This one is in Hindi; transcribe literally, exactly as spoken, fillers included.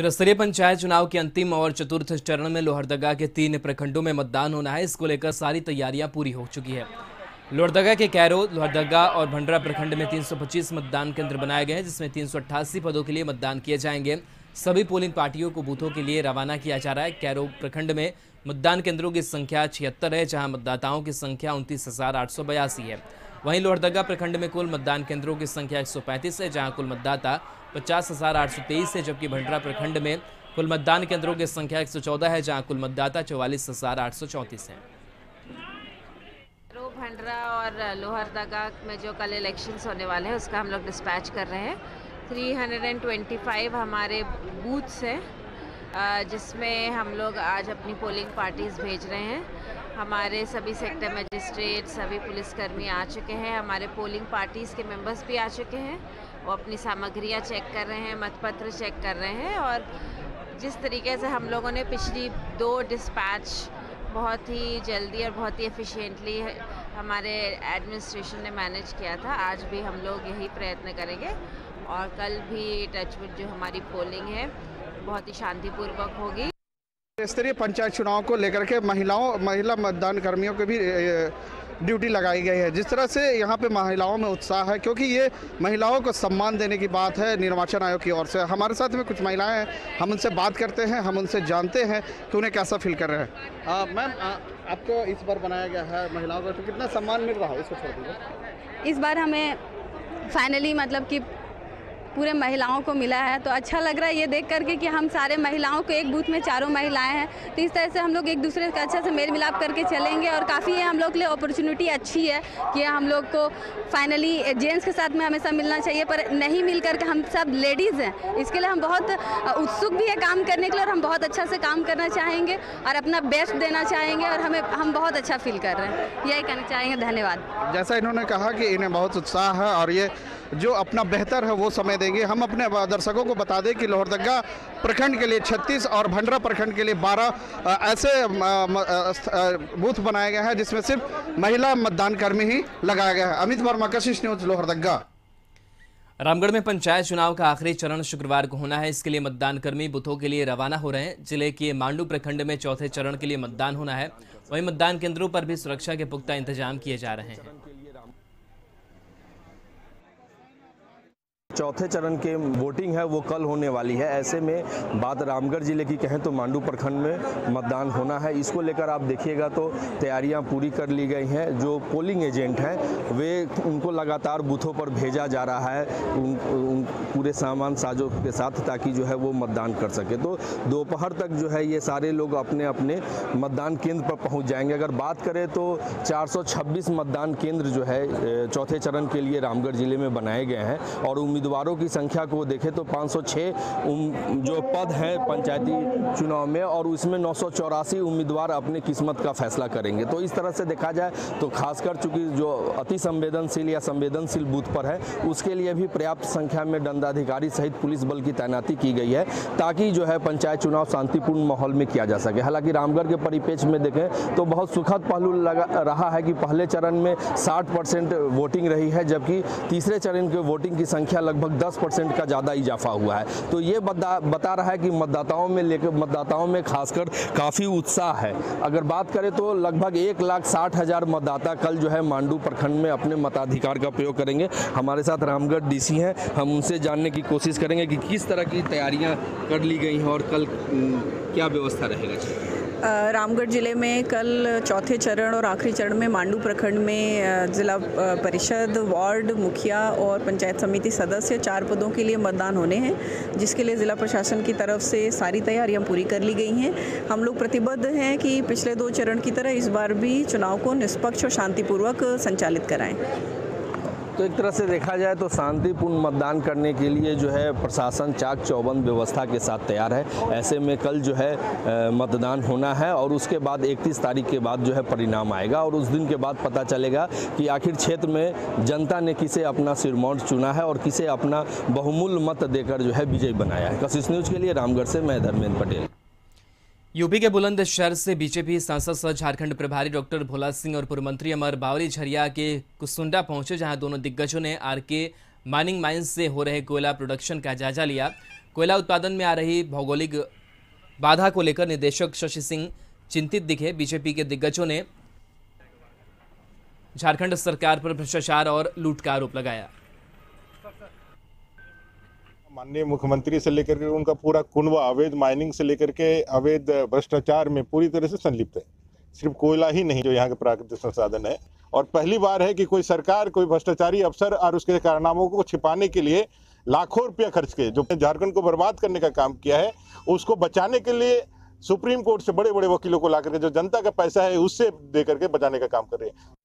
त्रिस्तरीय पंचायत चुनाव के अंतिम और चतुर्थ चरण में लोहरदगा के तीन प्रखंडों में मतदान होना है। इसको लेकर सारी तैयारियां पूरी हो चुकी है। लोहरदगा के कैरो, लोहरदगा और भंडरा प्रखंड में तीन सौ पच्चीस मतदान केंद्र बनाए गए हैं, जिसमें तीन सौ अट्ठासी पदों के लिए मतदान किए जाएंगे। सभी पोलिंग पार्टियों को बूथों के लिए रवाना किया जा रहा है। कैरो प्रखंड में मतदान केंद्रों की संख्या छिहत्तर है, जहाँ मतदाताओं की संख्या उनतीस हजार आठ सौ बयासी है। वहीं लोहरदगा प्रखंड में कुल मतदान केंद्रों की संख्या एक सौ पैंतीस है, जहां कुल मतदाता पचास हजार आठ सौ तेईस है, जबकि भंडरा प्रखंड में कुल मतदान केंद्रों की संख्या एक सौ चौदह है, जहां कुल मतदाता चौवालीस हजार आठ सौ चौंतीस है। भंडरा और लोहरदगा में जो कल इलेक्शंस होने वाले हैं, उसका हम लोग डिस्पैच कर रहे हैं। तीन सौ पच्चीस हमारे बूथ्स हैं, जिसमें हम लोग आज अपनी पोलिंग पार्टीज़ भेज रहे हैं। हमारे सभी सेक्टर मजिस्ट्रेट, सभी पुलिसकर्मी आ चुके हैं। हमारे पोलिंग पार्टीज़ के मेंबर्स भी आ चुके हैं। वो अपनी सामग्रियां चेक कर रहे हैं, मतपत्र चेक कर रहे हैं। और जिस तरीके से हम लोगों ने पिछली दो डिस्पैच बहुत ही जल्दी और बहुत ही एफिशिएंटली हमारे एडमिनिस्ट्रेशन ने मैनेज किया था, आज भी हम लोग यही प्रयत्न करेंगे। और कल भी टचवुड जो हमारी पोलिंग है बहुत ही शांतिपूर्वक होगी। स्तरीय पंचायत चुनाव को लेकर के महिलाओं महिला मतदान कर्मियों के भी ड्यूटी लगाई गई है। जिस तरह से यहाँ पे महिलाओं में उत्साह है, क्योंकि ये महिलाओं को सम्मान देने की बात है निर्वाचन आयोग की ओर से। हमारे साथ में कुछ महिलाएं हैं, हम उनसे बात करते हैं, हम उनसे जानते हैं कि उन्हें कैसा फील कर रहे हैं। मैम, आपको इस बार बनाया गया है महिलाओं को, तो कितना सम्मान मिल रहा है इसको छोड़ दीजिए? इस बार हमें फाइनली मतलब कि पूरे महिलाओं को मिला है, तो अच्छा लग रहा है ये देख करके कि हम सारे महिलाओं को एक बूथ में चारों महिलाएं हैं। तो इस तरह से हम लोग एक दूसरे का अच्छा से मेल मिलाप करके चलेंगे। और काफ़ी ये हम लोग के लिए अपॉर्चुनिटी अच्छी है कि हम लोग को फाइनली जेंट्स के साथ में हमेशा मिलना चाहिए, पर नहीं मिल करके हम सब लेडीज़ हैं। इसके लिए हम बहुत उत्सुक भी है काम करने के लिए, और हम बहुत अच्छा से काम करना चाहेंगे और अपना बेस्ट देना चाहेंगे। और हमें हम बहुत अच्छा फील कर रहे हैं, यही कहना चाहेंगे। धन्यवाद। जैसा इन्होंने कहा कि इन्हें बहुत उत्साह है और ये जो अपना बेहतर है वो समय देंगे। हम अपने दर्शकों को बता दें कि लोहरदगा प्रखंड के लिए छत्तीस और भंडरा प्रखंड के लिए बारह ऐसे बूथ बनाए गए हैं, जिसमें सिर्फ महिला मतदान कर्मी ही लगाया गया है। अमित वर्मा, कशिश न्यूज, लोहरदगा। रामगढ़ में पंचायत चुनाव का आखिरी चरण शुक्रवार को होना है। इसके लिए मतदान कर्मी बूथों के लिए रवाना हो रहे हैं। जिले के मांडू प्रखंड में चौथे चरण के लिए मतदान होना है। वहीं मतदान केंद्रों पर भी सुरक्षा के पुख्ता इंतजाम किए जा रहे हैं। चौथे चरण के वोटिंग है वो कल होने वाली है। ऐसे में बात रामगढ़ जिले की कहें तो मांडू प्रखंड में मतदान होना है। इसको लेकर आप देखिएगा तो तैयारियां पूरी कर ली गई हैं। जो पोलिंग एजेंट हैं वे उनको लगातार बूथों पर भेजा जा रहा है उन, उन पूरे सामान साजों के साथ, ताकि जो है वो मतदान कर सके। तो दोपहर तक जो है ये सारे लोग अपने अपने मतदान केंद्र पर पहुँच जाएंगे। अगर बात करें तो चार सौ छब्बीस मतदान केंद्र जो है चौथे चरण के लिए रामगढ़ जिले में बनाए गए हैं। और उम्मीदवारों की संख्या को देखें तो पाँच सौ छह जो पद हैं पंचायती चुनाव में, और उसमें नौ सौ चौरासी उम्मीदवार अपने किस्मत का फैसला करेंगे। तो इस तरह से देखा जाए तो खासकर चूंकि जो अति संवेदनशील या संवेदनशील बूथ पर है उसके लिए भी पर्याप्त संख्या में दंडाधिकारी सहित पुलिस बल की तैनाती की गई है, ताकि जो है पंचायत चुनाव शांतिपूर्ण माहौल में किया जा सके। हालांकि रामगढ़ के परिपेक्ष में देखें तो बहुत सुखद पहलू लगा रहा है कि पहले चरण में साठ परसेंट वोटिंग रही है, जबकि तीसरे चरण के वोटिंग की संख्या लगभग दस परसेंट का ज़्यादा इजाफा हुआ है। तो ये बता बता रहा है कि मतदाताओं में लेकर मतदाताओं में खासकर काफ़ी उत्साह है। अगर बात करें तो लगभग एक लाख साठ हज़ार मतदाता कल जो है मांडू प्रखंड में अपने मताधिकार का प्रयोग करेंगे। हमारे साथ रामगढ़ डीसी हैं, हम उनसे जानने की कोशिश करेंगे कि किस तरह की तैयारियाँ कर ली गई हैं और कल क्या व्यवस्था रहेगा। रामगढ़ ज़िले में कल चौथे चरण और आखिरी चरण में मांडू प्रखंड में ज़िला परिषद, वार्ड मुखिया और पंचायत समिति सदस्य चार पदों के लिए मतदान होने हैं, जिसके लिए ज़िला प्रशासन की तरफ से सारी तैयारियां पूरी कर ली गई हैं। हम लोग प्रतिबद्ध हैं कि पिछले दो चरण की तरह इस बार भी चुनाव को निष्पक्ष और शांतिपूर्वक संचालित कराएँ। तो एक तरह से देखा जाए तो शांतिपूर्ण मतदान करने के लिए जो है प्रशासन चाक चौबंद व्यवस्था के साथ तैयार है। ऐसे में कल जो है मतदान होना है और उसके बाद इकतीस तारीख के बाद जो है परिणाम आएगा, और उस दिन के बाद पता चलेगा कि आखिर क्षेत्र में जनता ने किसे अपना सिरमौर चुना है और किसे अपना बहुमूल्य मत देकर जो है विजयी बनाया है। कशिश न्यूज के लिए रामगढ़ से मैं धर्मेंद्र पटेल। यूपी के बुलंदशहर से बीजेपी सांसद सह झारखंड प्रभारी डॉक्टर भोला सिंह और पूर्व मंत्री अमर बावरी झरिया के कुसुंडा पहुंचे, जहां दोनों दिग्गजों ने आरके माइनिंग माइंस से हो रहे कोयला प्रोडक्शन का जायजा लिया। कोयला उत्पादन में आ रही भौगोलिक बाधा को लेकर निदेशक शशि सिंह चिंतित दिखे। बीजेपी के दिग्गजों ने झारखंड सरकार पर भ्रष्टाचार और लूट का आरोप लगाया। माननीय मुख्यमंत्री से लेकर के उनका पूरा कुनवा अवैध माइनिंग से लेकर के अवैध भ्रष्टाचार में पूरी तरह से संलिप्त है। सिर्फ कोयला ही नहीं जो यहाँ के प्राकृतिक संसाधन है, और पहली बार है कि कोई सरकार कोई भ्रष्टाचारी अफसर और उसके कारनामों को छिपाने के लिए लाखों रुपया खर्च किए। जो झारखंड को बर्बाद करने का काम किया है उसको बचाने के लिए सुप्रीम कोर्ट से बड़े बड़े वकीलों को ला करके जो जनता का पैसा है उससे दे करके बचाने का काम कर रहे हैं।